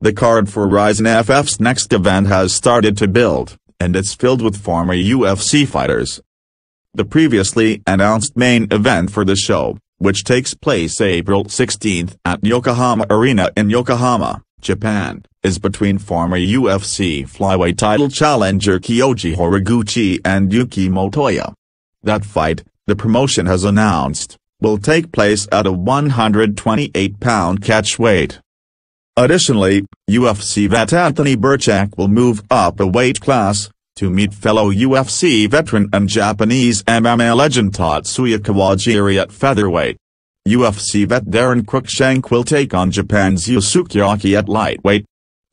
The card for Rizin FF's next event has started to build, and it's filled with former UFC fighters. The previously announced main event for the show, which takes place April 16th at Yokohama Arena in Yokohama, Japan, is between former UFC flyweight title challenger Kyoji Horiguchi and Yuki Motoya. That fight, the promotion has announced, will take place at a 128-pound catchweight. Additionally, UFC vet Anthony Birchak will move up a weight class, to meet fellow UFC veteran and Japanese MMA legend Tatsuya Kawajiri at featherweight. UFC vet Daron Cruickshank will take on Japan's Yusuke Yachi at lightweight.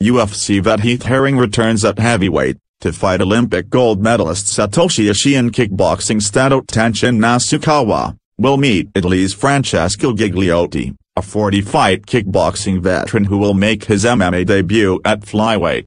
UFC vet Heath Herring returns at heavyweight, to fight Olympic gold medalist Satoshi Ishii and kickboxing standout Tenshin Nasukawa, will meet Italy's Franchesco Ghigliotti, a 40-fight kickboxing veteran who will make his MMA debut at flyweight.